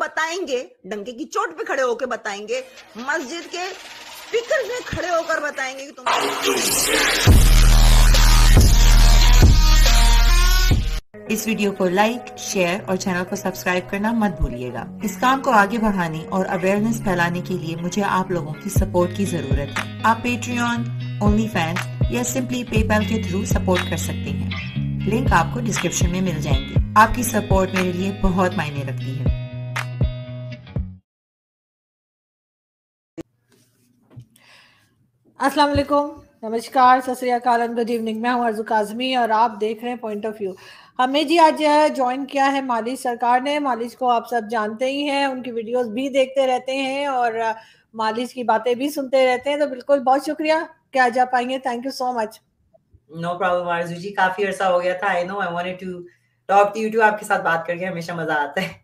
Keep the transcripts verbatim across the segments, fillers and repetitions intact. बताएंगे, डंके की चोट पे खड़े होकर बताएंगे, मस्जिद के स्पीकर में खड़े होकर बताएंगे कि तुम। इस वीडियो को लाइक, शेयर और चैनल को सब्सक्राइब करना मत भूलिएगा। इस काम को आगे बढ़ाने और अवेयरनेस फैलाने के लिए मुझे आप लोगों की सपोर्ट की जरूरत है। आप पेट्रियन, ओनली फैंस या सिंपली पेपैल के थ्रू सपोर्ट कर सकते हैं। लिंक आपको डिस्क्रिप्शन में मिल जाएंगे। आपकी सपोर्ट मेरे लिए बहुत मायने रखती है। अस्सलाम वालेकुम, नमस्कार, सत श्री अकाल, गुड इवनिंग। मैं हूं अर्जू काजमी और आप देख रहे हैं पॉइंट ऑफ व्यू। हमें जी आज ज्वाइन किया है मालिश सरकार ने। मालिश को आप सब जानते ही हैं, उनकी वीडियोस भी देखते रहते हैं और मालिश की बातें भी सुनते रहते हैं। तो बिल्कुल बहुत शुक्रिया कि आज आप आएंगे। Thank you so much. No problem Arzoo ji, काफी अरसा हो गया था। I know, I wanted to talk to you too. आपके साथ बात करके हमेशा मजा आता है।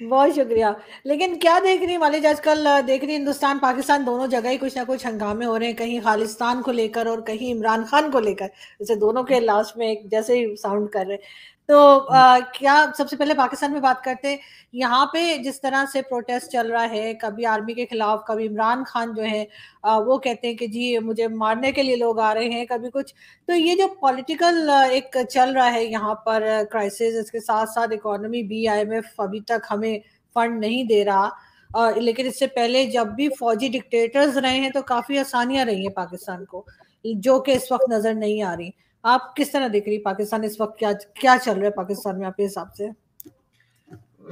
बहुत शुक्रिया। लेकिन क्या देख रही मालिश आजकल? देख रही हिंदुस्तान पाकिस्तान दोनों जगह ही कुछ ना कुछ हंगामे हो रहे हैं, कहीं खालिस्तान को लेकर और कहीं इमरान खान को लेकर, जैसे दोनों के लास्ट में एक जैसे ही साउंड कर रहे हैं। तो आ, क्या सबसे पहले पाकिस्तान में बात करते हैं। यहाँ पे जिस तरह से प्रोटेस्ट चल रहा है, कभी आर्मी के खिलाफ, कभी इमरान खान जो है आ, वो कहते हैं कि जी मुझे मारने के लिए लोग आ रहे हैं, कभी कुछ। तो ये जो पॉलिटिकल एक चल रहा है यहाँ पर क्राइसिस, इसके साथ साथ इकोनॉमी भी, आईएमएफ अभी तक हमें फंड नहीं दे रहा। और लेकिन इससे पहले जब भी फौजी डिक्टेटर्स रहे हैं तो काफी आसानियां रही हैं पाकिस्तान को, जो कि इस वक्त नजर नहीं आ रही। आप किस तरह देख रही पाकिस्तान इस वक्त, क्या क्या चल रहा है पाकिस्तान में आपके हिसाब से?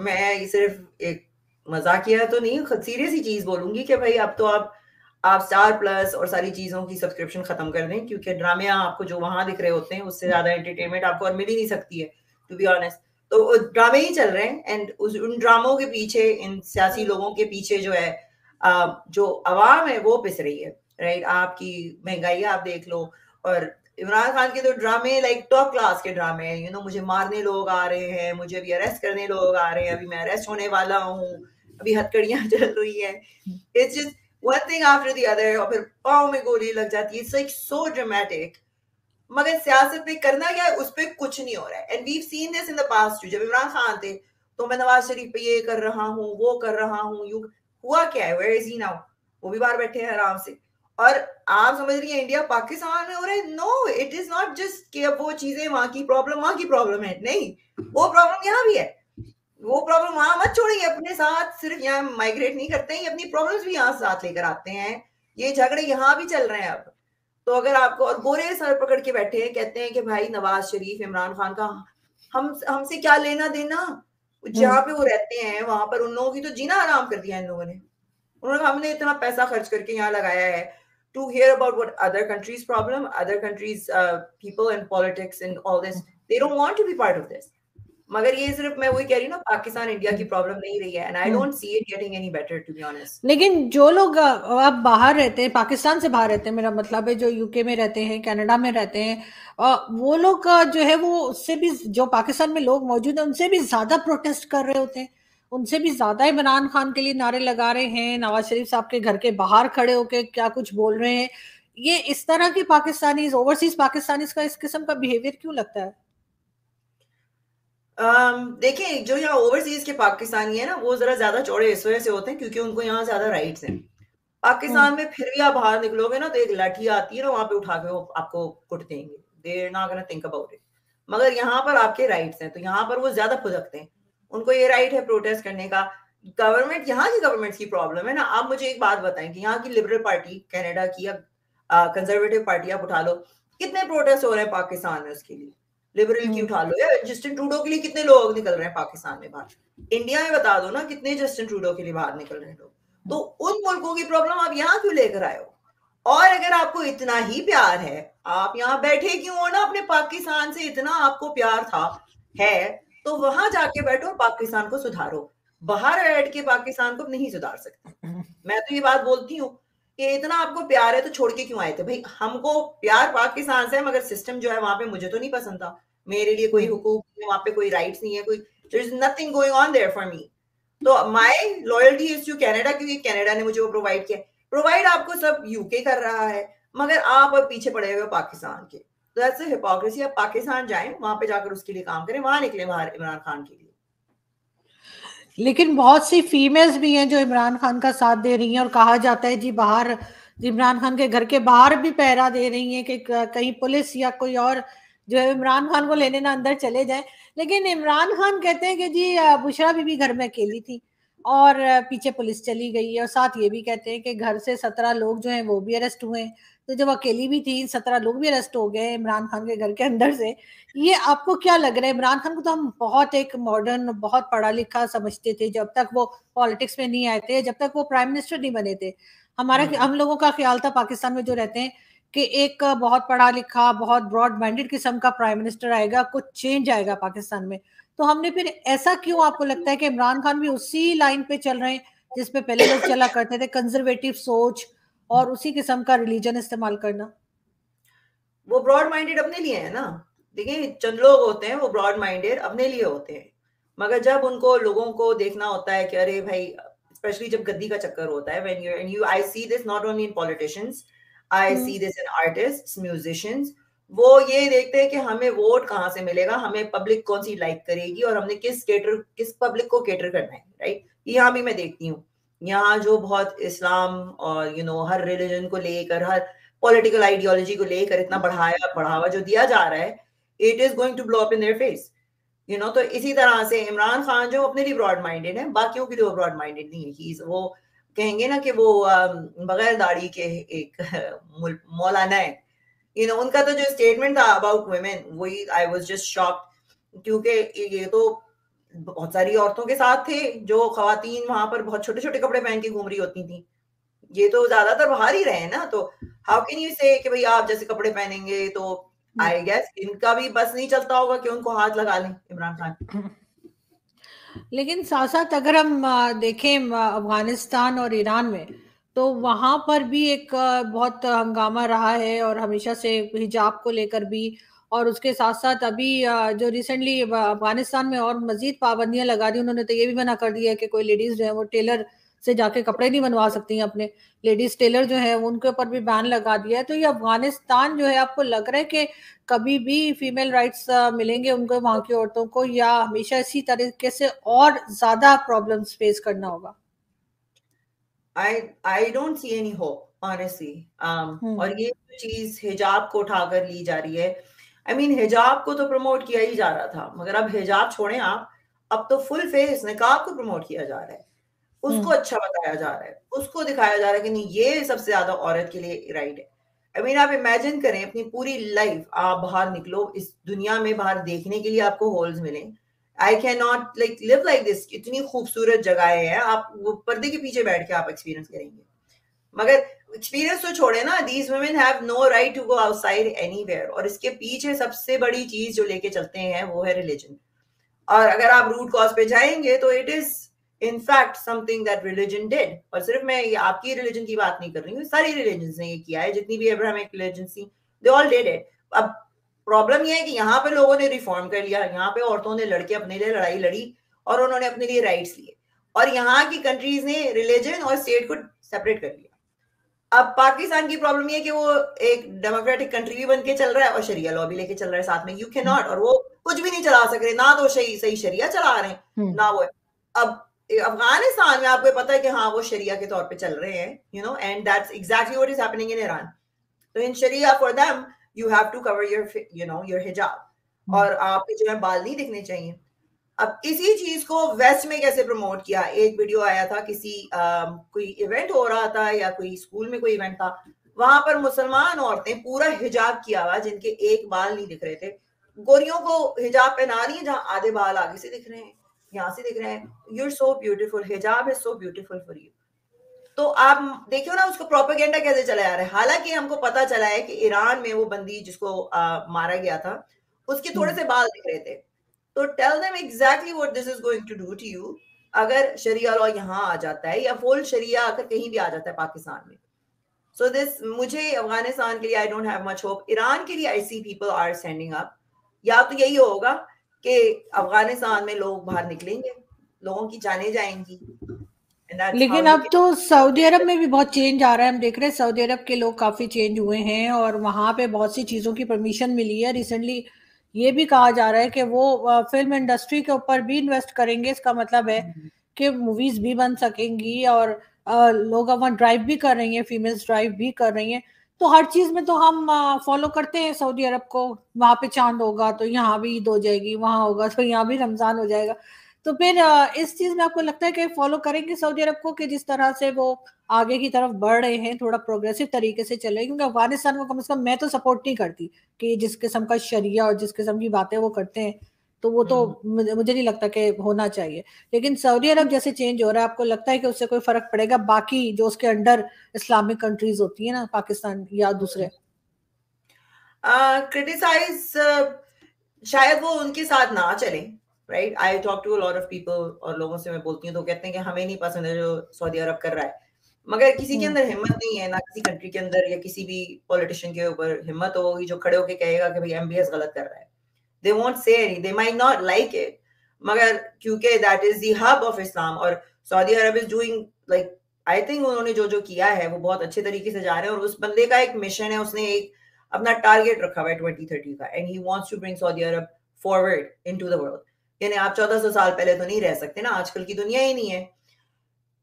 मैं सिर्फ एक मजाकिया तो नहीं, सीरियस ही चीज बोलूंगी कि भाई अब तो आप आप स्टार प्लस और सारी चीजों की सब्सक्रिप्शन खत्म कर दें, क्योंकि ड्रामे आपको जो वहां दिख रहे होते हैं उससे ज्यादा एंटरटेनमेंट आपको और मिल ही नहीं सकती है, टू बी ऑनेस्ट। तो ड्रामे ही चल रहे हैं एंड उन ड्रामों के पीछे, इन सियासी लोगों के पीछे जो है जो आवाम है वो पिस रही है, राइट। आपकी महंगाई आप देख लो, और इमरान खान के तो ड्रामे लाइक टॉप क्लास के ड्रामे हैं, यू नो। मुझे मारने लोग आ रहे हैं, मुझे अभी अरेस्ट करने लोग आ रहे हैं, अभी मैं अरेस्ट होने वाला हूँ, अभी हथकड़ियां चल रही है, it's just one thing after the other. और फिर पाँव में गोली लग जाती है, इट्स लाइक सो ड्रामेटिक। मगर सियासत पे करना क्या है, उस पर कुछ नहीं हो रहा है। And we have seen this in the past. जब इमरान खान थे तो मैं नवाज शरीफ पे ये कर रहा हूँ, वो कर रहा हूँ, यू हुआ क्या है, वेयर इज ही नाउ? वो भी बाहर बैठे हैं आराम से। और आप समझ रही हैं इंडिया पाकिस्तान में हो रहा है। No, it is not just कि अब वो चीजें वहां की प्रॉब्लम वहां की प्रॉब्लम है, नहीं, वो प्रॉब्लम यहाँ भी है। वो प्रॉब्लम वहां मत छोड़ेंगे अपने साथ, सिर्फ यहाँ माइग्रेट नहीं करते हैं, अपनी प्रॉब्लम्स भी यहाँ साथ लेकर आते हैं। ये झगड़े यहाँ भी चल रहे हैं अब तो। अगर आपको, और गोरे सर पकड़ के बैठे हैं, कहते हैं कि भाई नवाज शरीफ इमरान खान का हम हमसे क्या लेना देना, जहाँ पे वो रहते हैं वहां पर उन लोगों की तो जीना आराम कर दिया इन लोगों ने। उन्होंने हमने इतना पैसा खर्च करके यहाँ लगाया है to hear about what other countries' problem, other countries' uh, people and politics and all this, they don't want to be part of this. मगर ये सिर्फ मैं वही कह रही हूँ ना, पाकिस्तान इंडिया की प्रॉब्लम नहीं रही है, and I don't see it getting any better to be honest. लेकिन जो लोग अब बाहर रहते हैं, पाकिस्तान से बाहर रहते हैं, मेरा मतलब है जो यूके में रहते हैं, कनाडा में रहते हैं, वो लोग जो है वो उससे भी, जो पाकिस्तान में लोग मौजूद हैं उनसे भी ज्यादा प्रोटेस्ट कर रहे होते हैं, उनसे भी ज्यादा इमरान खान के लिए नारे लगा रहे हैं, नवाज शरीफ साहब के घर के बाहर खड़े होके क्या कुछ बोल रहे हैं। ये इस तरह के पाकिस्तानीज, ओवरसीज पाकिस्तानीज का इस किस्म का बिहेवियर क्यों लगता है? um, देखिए, जो यहाँ ओवरसीज के पाकिस्तानी है ना, वो जरा ज्यादा चौड़े इस वजह से होते हैं क्योंकि उनको यहाँ ज्यादा राइट्स हैं। पाकिस्तान में फिर भी आप बाहर निकलोगे ना तो एक लाठी आती है ना, वहां पे उठा के वो आपको कुट देंगे, देर ना करना, थिंक अबाउट इट। मगर यहाँ पर आपके राइट्स हैं, तो यहाँ पर वो ज्यादा खुदकते हैं, उनको ये राइट है प्रोटेस्ट करने का। गवर्नमेंट, यहाँ की गवर्नमेंट की प्रॉब्लम है ना। आप मुझे एक बात बताएं कि यहाँ की लिबरल पार्टी, कनाडा की कंजर्वेटिव पार्टी आप उठा लो, कितने प्रोटेस्ट हो रहे हैं पाकिस्तान में उसके लिए? लिबरल की उठा लो, या जस्टिन ट्रूडो के लिए कितने लोग निकल रहे हैं पाकिस्तान में बाहर? इंडिया में बता दो ना कितने जस्टिन ट्रूडो के लिए बाहर निकल रहे हैं लोग। तो उन मुल्कों की प्रॉब्लम आप यहाँ क्यों लेकर आए हो? और अगर आपको इतना ही प्यार है, आप यहाँ बैठे क्यों हो ना? अपने पाकिस्तान से इतना आपको प्यार था है तो वहां जाके बैठो और पाकिस्तान को सुधारो। बाहर बैठ के पाकिस्तान को नहीं सुधार सकते। मैं तो ये बात बोलती हूँ कि इतना आपको प्यार है तो छोड़ के क्यों आए थे भाई? हमको प्यार पाकिस्तान से है, मगर सिस्टम जो है वहां पे मुझे तो नहीं पसंद था। मेरे लिए कोई हुकूक नहीं, वहां पे कोई राइट्स नहीं है, कोई, there is nothing going on there for me. तो my loyalty is to Canada, क्योंकि कनाडा ने मुझे वो प्रोवाइड किया। प्रोवाइड आपको सब यूके कर रहा है, मगर आप अब पीछे पड़े हुए पाकिस्तान के। तो ऐसे हिपोक्रेसी। आप पाकिस्तान जाएं, वहां पे जाकर उसके लिए काम करें, वहां निकले बाहर इमरान खान के लिए। लेकिन बहुत सी फीमेल्स भी हैं जो इमरान खान का साथ दे रही हैं और कहा जाता है जी बाहर इमरान खान के घर के बाहर भी पहरा दे रही हैं कि कहीं पुलिस या कोई और जो है इमरान खान को लेने ना अंदर चले जाए। लेकिन इमरान खान कहते हैं कि जी बुशरा बीबी घर में अकेली थी और पीछे पुलिस चली गई है, और साथ ये भी कहते हैं कि घर से सत्रह लोग जो हैं वो भी अरेस्ट हुए, तो जब अकेली भी थी सत्रह लोग भी अरेस्ट हो गए इमरान खान के घर के अंदर से। ये आपको क्या लग रहा है? इमरान खान को तो हम बहुत एक मॉडर्न बहुत पढ़ा लिखा समझते थे जब तक वो पॉलिटिक्स में नहीं आए थे, जब तक वो प्राइम मिनिस्टर नहीं बने थे। हमारा हम लोगों का ख्याल था पाकिस्तान में जो रहते हैं कि एक बहुत पढ़ा लिखा बहुत ब्रॉड माइंडेड किस्म का प्राइम मिनिस्टर आएगा, कुछ चेंज आएगा पाकिस्तान में। तो हमने फिर ऐसा क्यों, आपको लगता है कि इमरान खान भी उसी लाइन पे चल रहे हैं जिसपे पहले लोग चला करते थे, कंजर्वेटिव सोच और उसी किस्म का रिलीजन इस्तेमाल करना? वो ब्रॉड माइंडेड अपने लिए है ना, देखिए चंद लोग होते हैं वो ब्रॉड माइंडेड अपने लिए होते हैं, मगर जब उनको लोगों को देखना होता है कि अरे भाई स्पेशली जब गद्दी का चक्कर होता है, when you and you I see this not only in politicians, I see this in artists, musicians, वो ये देखते हैं कि हमें वोट कहाँ से मिलेगा, हमें पब्लिक कौन सी लाइक करेगी और हमने किस कैटर किस पब्लिक को कैटर करना है, राइट। यहाँ भी मैं देखती हूँ, यहाँ जो बहुत इस्लाम और यू नो हर रिलीजन को लेकर हर पॉलिटिकल आइडियोलॉजी को लेकर इतना बढ़ाया बढ़ावा जो दिया जा रहा है, it is going to blow up in their face, you know. तो इसी तरह से इमरान खान जो अपने लिए ब्रॉड माइंडेड है, बाकियों के लिए वो ब्रॉड माइंडेड नहीं है। ही इज, वो कहेंगे ना कि वो बगैर दाढ़ी के एक मौलाना है, यू नो। उनका तो जो स्टेटमेंट था अबाउट वुमेन, वही आई वाज जस्ट शॉक्ड, क्योंकि ये तो बहुत सारी औरतों के साथ थे जो खवातीन वहां पर बहुत छोटे छोटे कपड़े पहन के घूम रही होती थी, ये तो ज्यादातर बाहर ही रहे ना, तो हाउ कैन यू से कि भाई आप जैसे कपड़े पहनेंगे, तो आई गेस इनका भी बस नहीं चलता होगा कि उनको हाथ लगा लें इमरान खान। लेकिन साथ साथ अगर हम देखें अफगानिस्तान और ईरान में, तो वहां पर भी एक बहुत हंगामा रहा है और हमेशा से हिजाब को लेकर भी, और उसके साथ साथ अभी जो रिसेंटली अफगानिस्तान में और मजीद पाबंदियां लगा दी, उन्होंने तो ये भी मना कर दिया है कि कोई लेडीज जो है वो टेलर से जाके कपड़े नहीं बनवा सकती हैं अपने, लेडीज टेलर जो है उनके ऊपर भी बैन लगा दिया है। तो ये अफगानिस्तान जो है, आपको लग रहा है कि कभी भी फीमेल राइट्स मिलेंगे उनको वहां की औरतों को, या हमेशा इसी तरीके से और ज्यादा प्रॉब्लम्स फेस करना होगा? I I don't see any hope honestly. और ये चीज हिजाब को उठाकर ली जा रही है, आई मीन हिजाब को तो प्रमोट किया ही जा रहा था, मगर अब हिजाब छोड़े आप, अब तो फुल फेस निकाब को प्रमोट किया जा रहा है, उसको अच्छा बताया जा रहा है, उसको दिखाया जा रहा है कि नहीं ये सबसे ज्यादा औरत के लिए राइट है। आई मीन आप इमेजिन करें अपनी पूरी लाइफ आप बाहर निकलो इस दुनिया में, बाहर देखने के लिए आपको हॉल्स मिले, I can not like live like this, इतनी खूबसूरत जगहें हैं, आप वो पर्दे के पीछे बैठ के आप एक्सपीरियंस करेंगे, मगर एक्सपीरियंस तो छोड़े ना, these women have no right to go outside anywhere. और इसके पीछे सबसे बड़ी चीज जो लेके चलते हैं वो है रिलीजन, और अगर आप रूट कॉज पे जाएंगे तो it is In fact, something that religion did, और सिर्फ मैं ये आपकी religion की बात नहीं कर रही हूँ, सारी religions ने ये किया है, जितनी भी Abrahamic religions थी, they all did it। अब problem ये है कि यहाँ पे लोगों ने reform कर लिया, यहाँ पे औरतों ने लड़के अपने लिए लड़ाई लड़ी और उन्होंने अपने लिए rights लिए, और यहाँ की countries ने religion और state को separate कर लिया। अब पाकिस्तान की problem ये है कि वो एक democratic country भी बनके चल रहा है और शरिया law भी लेके चल रहा है साथ में, you cannot, और वो कुछ भी नहीं चला सक रहे, ना तो सही सही शरिया चला रहे हैं ना वो। अब अफगानिस्तान में आपको पता है कि हाँ वो शरिया के तौर पे चल रहे हैं, you know, and that's exactly what is happening in Iran. तो in Shariah for them you have to cover your you know your हिजाब, और आपके जो है बाल नहीं दिखने चाहिए। अब इसी चीज को वेस्ट में कैसे प्रमोट किया, एक वीडियो आया था किसी आ, कोई इवेंट हो रहा था या कोई स्कूल में कोई इवेंट था, वहां पर मुसलमान औरतें पूरा हिजाब किया हुआ जिनके एक बाल नहीं दिख रहे थे, गोरियों को हिजाब पहना रही है जहाँ आधे बाल आगे से दिख रहे हैं यहाँ से दिख रहे हैं, you're so beautiful, hijab is so beautiful for you. तो आप देखियो ना उसको प्रोपेगेंडा कैसे चला जा रहा है। हालांकि हमको पता चला है कि ईरान में वो बंदी जिसको आ, मारा गया था उसके थोड़े से बाल दिख रहे थे, तो tell them exactly what this is going to do to you. अगर शरिया लॉ यहाँ आ जाता है या फुल शरिया अगर कहीं भी आ जाता है पाकिस्तान में, सो so दिस मुझे अफगानिस्तान के लिए I don't have much hope. Iran के लिए I see people are standing up, या तो यही होगा कि अफगानिस्तान में लोग बाहर निकलेंगे, लोगों की जाने जाएंगी। लेकिन अब तो सऊदी अरब में भी बहुत चेंज आ रहा है, हम देख रहे हैं सऊदी अरब के लोग काफी चेंज हुए हैं और वहां पे बहुत सी चीजों की परमिशन मिली है। रिसेंटली ये भी कहा जा रहा है कि वो फिल्म इंडस्ट्री के ऊपर भी इन्वेस्ट करेंगे, इसका मतलब है के मूवीज भी बन सकेंगी और आ, लोग अब वहाँ ड्राइव भी कर रही हैं, फीमेल्स ड्राइव भी कर रही हैं। तो हर चीज में तो हम फॉलो करते हैं सऊदी अरब को, वहां पे चांद होगा तो यहाँ भी ईद हो जाएगी, वहां होगा तो यहाँ भी रमजान हो जाएगा। तो फिर इस चीज में आपको लगता है कि फॉलो करेंगे सऊदी अरब को कि जिस तरह से वो आगे की तरफ बढ़ रहे हैं थोड़ा प्रोग्रेसिव तरीके से चले, क्योंकि अफगानिस्तान को कम से कम मैं तो सपोर्ट नहीं करती कि जिस किस्म का शरिया और जिस किस्म की बातें वो करते हैं तो वो तो मुझे नहीं लगता कि होना चाहिए। लेकिन सऊदी अरब जैसे चेंज हो रहा है, आपको लगता है कि उससे कोई फर्क पड़ेगा बाकी जो उसके अंडर इस्लामिक कंट्रीज होती है ना, पाकिस्तान या दूसरे? क्रिटिसाइज uh, uh, शायद वो उनके साथ ना चले, right. I talk to a lot of people और लोगों से मैं बोलती हूँ तो कहते हैं कि हमें नहीं पसंद है जो सऊदी अरब कर रहा है, मगर किसी के अंदर हिम्मत नहीं है, ना किसी कंट्री के अंदर या किसी भी पॉलिटिशियन के ऊपर हिम्मत होगी जो खड़े होकर कहेगा कि भाई एमबीएस गलत कर रहा है। They won't say anything. They might not like it. Magar, kyunki that is the hub of Islam और Saudi Arab is doing like I think उन्होंने जो जो किया है वो बहुत अच्छे तरीके से जा रहे हैं और उस बंदे का एक मिशन है, उसने एक अपना टारगेट रखा हुआ है twenty thirty का and he wants to bring Saudi Arab forward into the world. यानी आप चौदह सौ साल पहले तो नहीं रह सकते ना, आजकल की दुनिया ही नहीं है।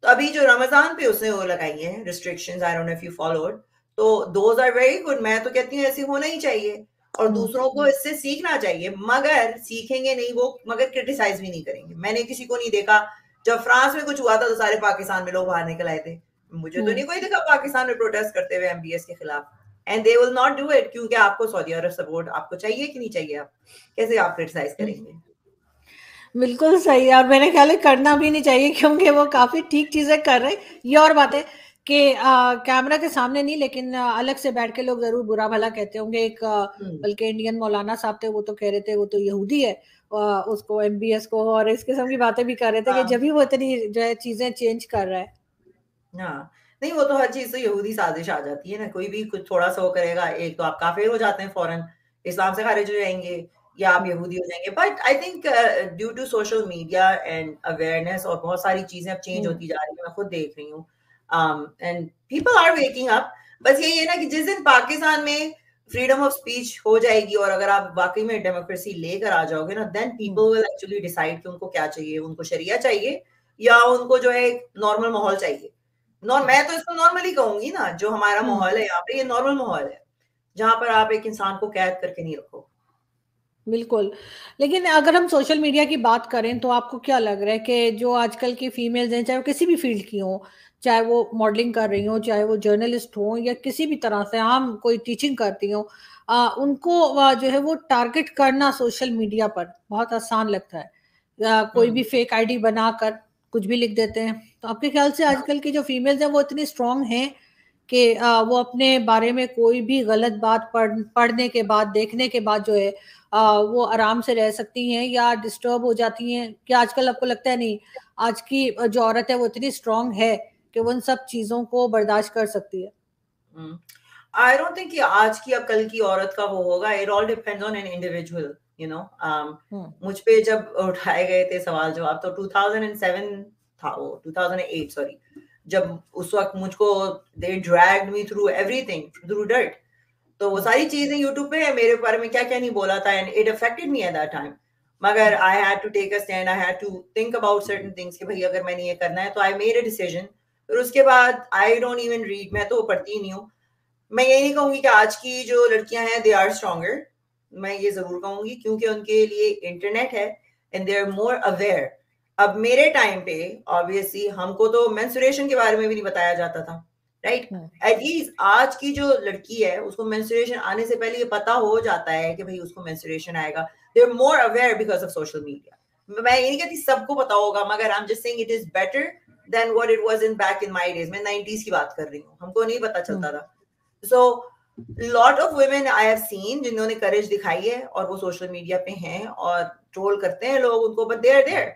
तो अभी जो रमजान पे उसने वो लगाई है restrictions, I don't know if you followed, तो those are very good. मैं तो कहती हूँ ऐसे होना ही चाहिए और दूसरों को इससे सीखना चाहिए, मगर सीखेंगे नहीं वो, मगर क्रिटिसाइज भी नहीं करेंगे। मैंने किसी को नहीं देखा, जब फ्रांस में कुछ हुआ था तो सारे पाकिस्तान में लोग बाहर निकल आए थे, मुझे तो नहीं कोई देखा पाकिस्तान में प्रोटेस्ट करते हुए एमबीएस के खिलाफ। And they will not do it, क्योंकि आपको सऊदी अरब सपोर्ट आपको चाहिए कि नहीं चाहिए, आप कैसे आप क्रिटिसाइज करेंगे? बिल्कुल सही, और मेरे ख्याल में करना भी नहीं चाहिए क्योंकि वो काफी ठीक चीजें कर रहे हैं। ये और बात है कि कैमरा के सामने नहीं, लेकिन आ, अलग से बैठ के लोग जरूर बुरा भला कहते होंगे। एक बल्कि इंडियन मौलाना साहब थे, वो तो कह रहे थे वो तो यहूदी है, आ, उसको एमबीएस को और इस किस्म की बातें भी कर रहे थे कि जब भी वो इतनी जो है चीजें चेंज कर रहा है ना, नहीं वो तो हर चीज से यहूदी साजिश आ जाती है ना, कोई भी कुछ थोड़ा सा वो करेगा, एक तो आप काफिर हो जाते हैं फौरन, इस्लाम से खारिज हो जाएंगे या आप यहूदी हो जाएंगे। But I think due to social media and awareness और बहुत सारी चीजें अब चेंज होती जा रही है, मैं खुद देख रही हूँ um and people are waking up। बस यही है ना कि जिस दिन पाकिस्तान में फ्रीडम ऑफ स्पीच हो जाएगी और अगर आप वाकई में डेमोक्रेसी लेकर आ जाओगे ना, then people will actually decide कि उनको क्या चाहिए, उनको शरिया चाहिए या उनको जो है नॉर्मल माहौल चाहिए। नॉर मैं तो इसको नॉर्मली कहूंगी ना, जो हमारा माहौल है यहाँ पे ये नॉर्मल माहौल है जहाँ पर आप एक इंसान को कैद करके नहीं रखो। बिल्कुल, लेकिन अगर हम सोशल मीडिया की बात करें तो आपको क्या लग रहा है कि जो आजकल की फीमेल्स हैं, चाहे वो किसी भी फील्ड की हो, चाहे वो मॉडलिंग कर रही हो, चाहे वो जर्नलिस्ट हो या किसी भी तरह से हम कोई टीचिंग करती हो, आ, उनको जो है वो टारगेट करना सोशल मीडिया पर बहुत आसान लगता है, आ, कोई भी फेक आईडी बनाकर कुछ भी लिख देते हैं। तो आपके ख्याल से आजकल की जो फीमेल्स हैं वो इतनी स्ट्रांग हैं कि आ, वो अपने बारे में कोई भी गलत बात पढ़ पढ़ने के बाद, देखने के बाद जो है आ, वो आराम से रह सकती हैं या डिस्टर्ब हो जाती हैं? क्या आजकल आपको लगता है नहीं आज की जो औरत है वो इतनी स्ट्रांग है कि वो उन सब चीजों को बर्दाश्त कर सकती है? आई डोंट थिंक कि आज की या कल की औरत का वो होगा, it all depends on an individual, you know. मुझ पे जब उठाए गए थे सवाल जवाब तो two thousand seven था वो, two thousand eight सॉरी, जब उस वक्त मुझको they dragged me through everything through dirt, तो वो सारी चीजें YouTube पे है, मेरे बारे में क्या क्या नहीं बोला था and it affected me at that time. मगर I had to take a stand, I had to think about certain things कि भाई अगर मैंने ये करना है तो आई मेड अ डिसीजन। फिर उसके बाद आई डोंट इवन रीड, मैं तो पढ़ती ही नहीं हूँ। मैं ये नहीं कहूंगी कि आज की जो लड़कियां हैं दे आर स्ट्रॉन्गर, मैं ये जरूर कहूंगी क्योंकि उनके लिए इंटरनेट है and they are more aware. अब मेरे टाइम पे ऑब्वियसली हमको तो मेंस्ट्रुएशन के बारे में भी नहीं बताया जाता था, राइट। एटलीस्ट आज की जो लड़की है उसको मेंस्ट्रुएशन आने से पहले ये पता हो जाता है कि भाई उसको मेंस्ट्रुएशन आएगा, they are more aware because of social media. मैं ये नहीं कहती सबको पता होगा, मगर I am just saying it is better than what it was in back in my days. मैं नाइंटीज़ की बात कर रही हूँ, हमको नहीं पता चलता था। So lot of women I have seen जिन्होंने करेज दिखाई है और वो सोशल मीडिया पे हैं और ट्रोल करते हैं लोग उनको, but they are there,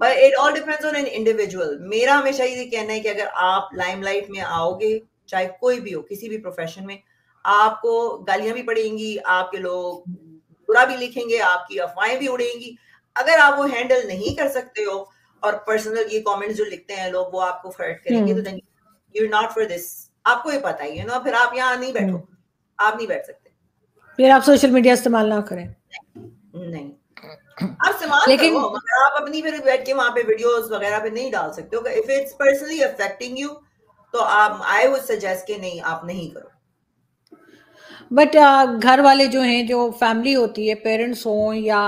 but it all depends on an individual. मेरा हमेशा ये कहना है कि अगर आप लाइमलाइट में आओगे, चाहे कोई भी हो, किसी भी प्रोफेशन में, आपको गालियां भी पड़ेंगी, आपके लोग बुरा भी लिखेंगे, आपकी अफवाहें भी उड़ेंगी। अगर आप वो हैंडल नहीं कर सकते हो और पर्सनल ये कमेंट्स जो लिखते हैं लोग वो आपको हर्ट करेंगे, तो then you are not for this, आपको ये पता ही है ना, फिर आप यहाँ नहीं बैठो, आप नहीं बैठ सकते, फिर आप सोशल मीडिया इस्तेमाल ना करें। नहीं, नहीं। आप समाज लेकिन आप अपनी फिर बैठ के वहां पे वीडियोस वगैरह पे नहीं डाल सकते हो। If it's personally affecting you तो आप आई वुड सजेस्ट कि नहीं, आप नहीं करो। बट uh, घर वाले जो हैं, जो फैमिली होती है, पेरेंट्स हों या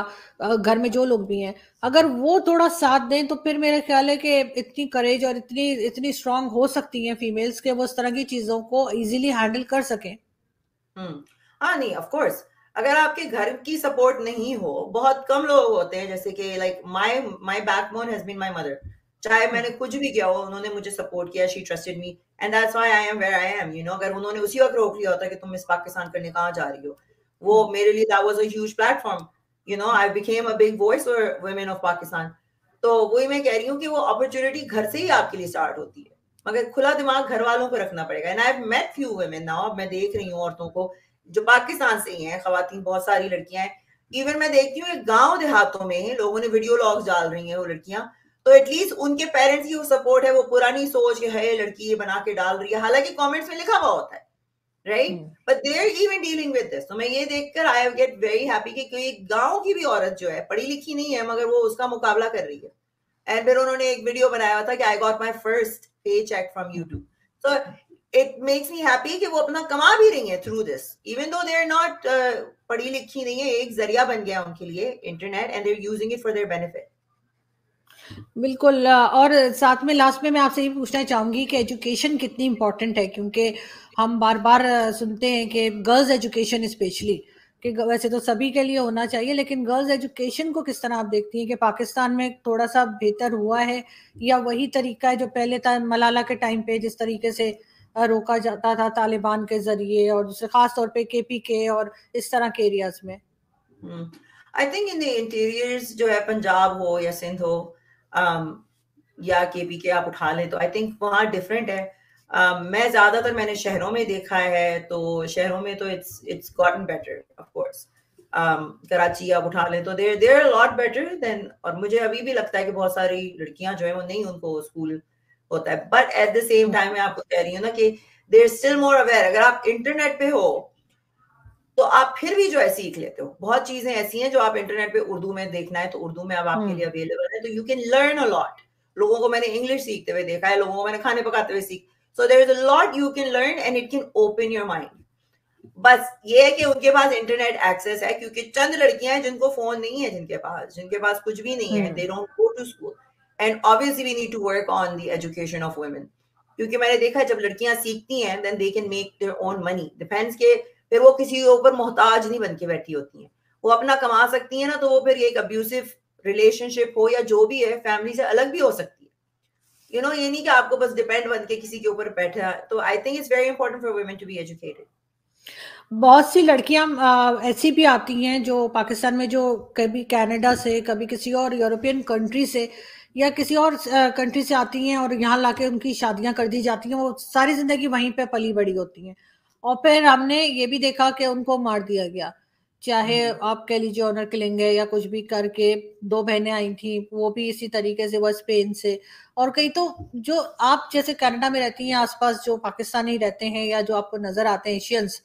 uh, घर में जो लोग भी हैं, अगर वो थोड़ा साथ दें तो फिर मेरा ख्याल है कि इतनी करेज और इतनी इतनी स्ट्रांग हो सकती हैं फीमेल्स के वो इस तरह की चीजों को इजीली हैंडल कर सकें। हम्म, हाँ नहीं, ऑफ कोर्स अगर आपके घर की सपोर्ट नहीं हो, बहुत कम लोग होते हैं जैसे कि like my my backbone has been my mother. चाहे मैंने कुछ भी किया हो, उन्होंने मुझे सपोर्ट किया, she trusted me and that's why I am where I am, you know. अगर उन्होंने उसी वक्त रोक लिया होता कि तुम इस पाकिस्तान करने कहाँ जा रही हो, वो मेरे लिए that was a huge platform, you know. I became a big voice for women of Pakistan. तो वही मैं कह रही हूँ कि वो अपॉर्चुनिटी घर से ही आपके लिए स्टार्ट होती है, मगर खुला दिमाग घर वालों को रखना पड़ेगा। And I have met few women now, अब मैं देख रही हूँ औरतों को जो पाकिस्तान से ही हैं, खवातीन बहुत सारी लड़कियां हैं। इवन मैं देखती हूँ गांव देहातों में लोगों ने वीडियो लॉग्स डाल रही हैं वो लड़कियां, तो एटलीस्ट उनके पेरेंट्स की वो सपोर्ट है, वो पुरानी सोच है लड़की ये बना के डाल रही है, हालांकि कमेंट्स में लिखा हुआ होता है right, but they are even dealing with this. तो मैं ये देखकर आई गेट वेरी हैप्पी कि कोई गाँव की भी औरत जो है पढ़ी लिखी नहीं है मगर वो उसका मुकाबला कर रही है। एंड फिर उन्होंने एक वीडियो बनाया था कि आई गॉट माई फर्स्ट पे check from YouTube, so it makes me happy कि वो अपना कमा भी रही हैं through this, even though they are not पढ़ी लिखी नहीं है, एक जरिया बन गया उनके लिए internet and they are using it for their benefit. बिल्कुल। और साथ में लास्ट में मैं आपसे ये पूछना चाहूंगी कि एजुकेशन कितनी इम्पोर्टेंट है, क्योंकि हम बार बार सुनते हैं कि गर्ल्स एजुकेशन स्पेशली कि वैसे तो सभी के लिए होना चाहिए, लेकिन गर्ल्स एजुकेशन को किस तरह आप देखती हैं कि पाकिस्तान में थोड़ा सा बेहतर हुआ है या वही तरीका है जो पहले था मलाला के टाइम पे जिस तरीके से रोका जाता था तालिबान के जरिए और दूसरे खास तौर पे केपीके और इस तरह के एरियाज में? I think in the interiors जो है पंजाब हो या सिंध हो um, या केपीके आप उठा लें तो आई थिंक वहाँ डिफरेंट है। um, मैं ज्यादातर मैंने शहरों में देखा है, तो शहरों में तो it's it's gotten better of course. Karachi आप उठा लें तो there there lot better than, और मुझे अभी भी लगता है कि बहुत सारी लड़कियां जो है वो नहीं उनको स्कूल होता है, but at the same time मैं आपको कह रही हूँ ना कि they are still more aware. अगर आप इंटरनेट पे हो तो आप फिर भी जो है सीख लेते हो, बहुत चीजें ऐसी हैं जो आप इंटरनेट पे उर्दू में देखना है तो उर्दू में अब आपके लिए अवेलेबल है, तो you can learn a lot. लोगों को मैंने इंग्लिश सीखते हुए देखा है, लोगों को मैंने खाने पकाते हुए सीख, so there is a lot you can learn and it can open your mind. बस ये है कि उनके पास इंटरनेट एक्सेस है, क्योंकि चंद लड़कियां हैं जिनको फोन नहीं है, जिनके पास जिनके पास कुछ भी नहीं है, they don't go to school. And obviously we need to work on the education of women, क्योंकि मैंने देखा है जब लड़कियां सीखती हैं then they can make their own money, depends के फिर वो किसी के ऊपर मोहताज नहीं बन के बैठी होती हैं, वो अपना कमा सकती हैं ना, तो वो फिर एक abusive relationship हो या जो भी है फैमिली से अलग भी हो सकती है, you know, ये नहीं कि आपको बस depend बन के किसी के ऊपर बैठा। तो I think it's very important for women to be educated। बहुत सी लड़कियां ऐसी भी आती हैं जो पाकिस्तान में जो कभी कनाडा से, कभी किसी और यूरोपियन कंट्री से या किसी और कंट्री से आती हैं और यहाँ लाके उनकी शादियां कर दी जाती हैं, वो सारी जिंदगी वहीं पे पली बड़ी होती हैं, और फिर हमने ये भी देखा कि उनको मार दिया गया, चाहे आप कह लीजिए ऑनर किलिंग है या कुछ भी करके। दो बहनें आई थी वो भी इसी तरीके से, वह स्पेन से, और कई तो जो आप जैसे कनाडा में रहती हैं आसपास जो पाकिस्तानी रहते हैं या जो आपको नजर आते हैं एशियंस,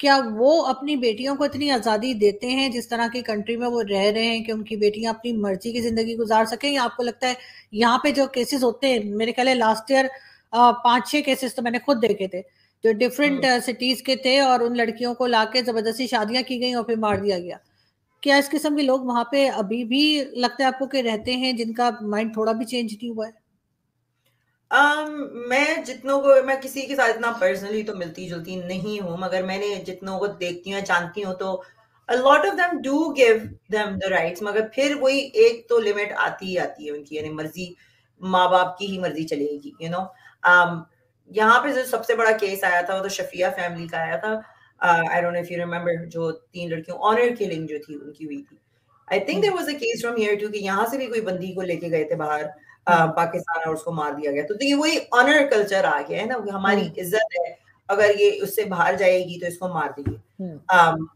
क्या वो अपनी बेटियों को इतनी आज़ादी देते हैं जिस तरह की कंट्री में वो रह रहे हैं कि उनकी बेटियां अपनी मर्जी की जिंदगी गुजार सकें, या आपको लगता है यहाँ पे जो केसेस होते हैं, मेरे ख्याल है लास्ट ईयर पांच छह केसेस तो मैंने खुद देखे थे जो डिफरेंट सिटीज के थे और उन लड़कियों को लाके जबरदस्ती शादियां की गई और फिर मार दिया गया, क्या इस किस्म के लोग वहाँ पे अभी भी लगता है आपको कि रहते हैं जिनका माइंड थोड़ा भी चेंज नहीं हुआ है? Um, मैं जितनों को, मैं किसी के साथ इतना पर्सनली तो मिलती जुलती नहीं हूँ, मगर मैंने जितनों को देखती हूँ जानती हूँ तो a lot of them do give them the rights, मगर फिर वही एक तो लिमिट आती ही आती है उनकी, यानी मर्जी, माँ बाप की ही मर्जी चलेगी, यू नो। um, यहाँ पे जो सबसे बड़ा केस आया था वो तो शफिया फैमिली का आया था, I don't know if you remember, जो तीन लड़कियों ऑनर किलिंग जो थी उनकी हुई थी। I think there was a case from here too कि यहाँ से भी कोई बंदी को लेके गए थे बाहर Uh, पाकिस्तान और उसको मार दिया गया, तो ये वही ऑनर कल्चर आ गया है ना, हमारी इज्जत है, अगर ये उससे बाहर जाएगी तो इसको मार देंगे। um,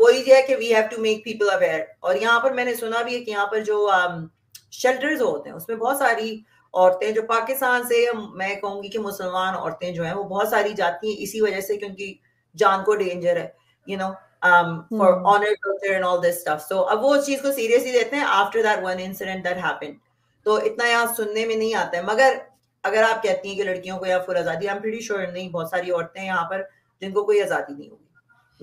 वही है कि we have to make people aware. और यहाँ पर मैंने सुना भी है कि यहाँ पर जो um, शेल्टर्स होते हैं उसमें बहुत सारी औरतें जो पाकिस्तान से, मैं कहूंगी कि मुसलमान औरतें जो हैं वो बहुत सारी जाती हैं इसी वजह से, क्योंकि जान को डेंजर है, you you know know? um, mm. for honor culture and all this stuff. So अब वो उस चीज को seriously लेते हैं after that one incident that happened. तो इतना यहाँ सुनने में नहीं आता है. मगर अगर आप कहती हैं कि लड़कियों को या फुल आजादी, I'm pretty sure नहीं, बहुत सारी औरतें यहाँ पर जिनको कोई आजादी नहीं होगी.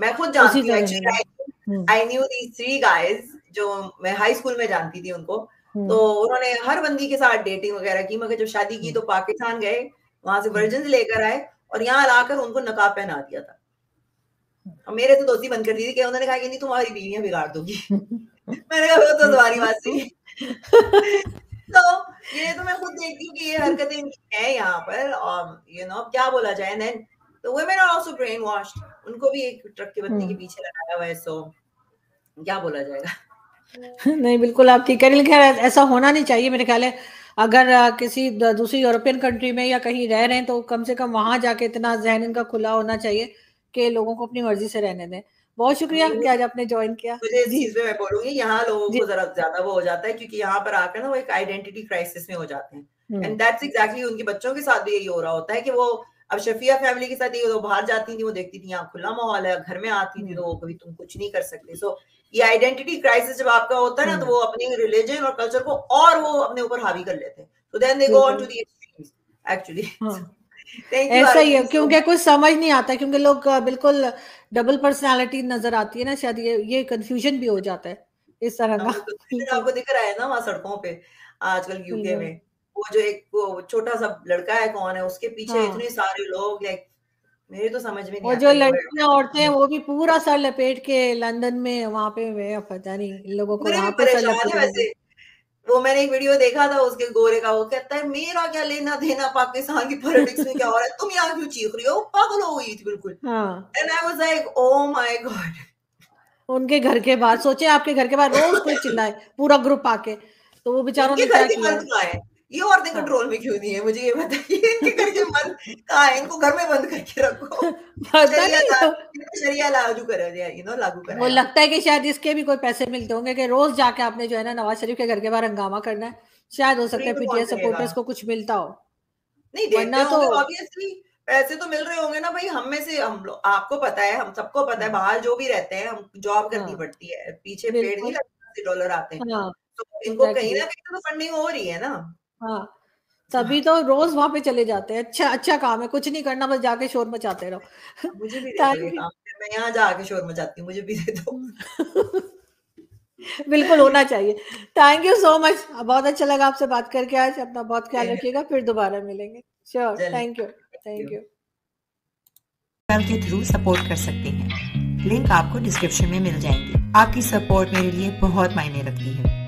मैं खुद जानती हूँ actually, I knew these three guys जो मैं हाई स्कूल में जानती थी उनको. तो उन्होंने हर बंदी के साथ डेटिंग वगैरह की, मगर जब शादी की तो पाकिस्तान गए, वहां से वर्जिन लेकर आए और यहाँ लाकर उनको नकाब पहना दिया था. मेरे तो दोस्ती बंद कर दी थी कि उन्होंने कहा कि नहीं, तुम्हारी बीवियां बिगाड़ दूंगी. मैंने कहा वो तो तुम्हारी बात सही है. तो ये तो मैं खुद देखती हूँ कि ये हरकतें हैं यहाँ पर. यू नो क्या बोला जाए. देन तो women are also brainwashed. उनको भी एक ट्रक के बत्ती के पीछे लगाया हुआ है. सो क्या बोला जाएगा. नहीं, बिल्कुल आप ठीक कह रही हैं. ऐसा होना नहीं चाहिए. मेरे ख्याल है अगर किसी दूसरी यूरोपियन कंट्री में या कहीं रह रहे हैं तो कम से कम वहां जाके इतना जहन इनका खुला होना चाहिए कि लोगों को अपनी मर्जी से रहने दें. बहुत शुक्रिया कि आज आपने ज्वाइन किया. मुझे इस चीज में मैं बोलूंगी, यहाँ लोगों को जरा ज्यादा वो हो जाता है क्योंकि यहाँ पर आकर ना वो एक आइडेंटिटी क्राइसिस में हो जाते हैं. एंड दैट्स एग्जैक्टली उनके बच्चों के साथ भी यही हो रहा होता है कि वो अब शफिया फैमिली के साथ ये बाहर जाती थी, वो देखती थी यहाँ खुला माहौल है, घर में आती थी तो कभी तुम कुछ नहीं कर सकते. सो ये आइडेंटिटी क्राइसिस जब आपका होता है ना तो वो अपने रिलीजन और कल्चर को और वो अपने ऊपर हावी कर लेते हैं. So then they go on to the extremes actually. Thank you. ऐसा ही है क्योंकि कुछ समझ नहीं आता, क्योंकि लोग बिल्कुल डबल पर्सनालिटी नजर आती है ना, शायद ये ये कंफ्यूजन भी हो जाता है इस तरह का. आपको दिख रहा है ना वहाँ सड़कों पे आजकल यूके में वो जो एक छोटा सा लड़का है, कौन है उसके पीछे इतने सारे लोग. लाइक मेरे तो समझ में नहीं. और जो लड़कियां औरतें हैं वो भी पूरा सर लपेट के लंदन में वहां पे हुए. पता नहीं लोगों को वहां पे सर लपेट. वैसे वो मैंने एक वीडियो देखा था उसके गोरे का, वो कहता है मेरा क्या लेना देना पाकिस्तान की पॉलिटिक्स में, क्या हो रहा है, तुम यहाँ क्यों चीख रही हो, पागल हो गई थी बिल्कुल. And I was like oh my God. उनके घर के बाहर सोचे, आपके घर के बाहर रोज कोई चिल्लाए पूरा ग्रुप आके, तो वो बेचारों ने क्या किया. ये औरतें कंट्रोल में क्यों नहीं है मुझे ये बताइए. इनके घर के बंद कहाँ है, इनको घर में बंद करके रखो. शरिया लागू करा दिया, यू नो लागू करा. वो लगता है कि शायद इसके भी कोई पैसे मिलते होंगे कि रोज जाके आपने जो है ना नवाज शरीफ के घर के बाहर हंगामा करना है. शायद हो सकता है पीटीआई सपोर्टर्स को कुछ मिलता हो. नहीं देना तो ऑब्वियसली पैसे तो मिल रहे होंगे ना भाई. हम में से हम लोग, आपको पता है, हम सबको पता है, बाहर जो भी रहते हैं हम जॉब करनी पड़ती है, पीछे पेड़ नहीं लगता, डॉलर आते हैं, तो इनको कहीं ना कहीं तो फंडिंग हो रही है ना. हाँ, तभी तो रोज वहां पे चले जाते हैं. अच्छा अच्छा काम है, कुछ नहीं करना, बस जाके शोर मचाते रहो. मुझे भी दे दो, मैं यहाँ जाके शोर मचाती हूँ, मुझे भी दे दो. बिल्कुल होना चाहिए. थैंक यू सो मच, बहुत अच्छा लगा आपसे बात करके आज. अपना बहुत ख्याल रखिएगा, फिर दोबारा मिलेंगे. Sure, thank you. Thank you. के थ्रू सपोर्ट कर सकते हैं, लिंक आपको डिस्क्रिप्शन में मिल जाएंगे. आपकी सपोर्ट मेरे लिए बहुत मायने रखती है.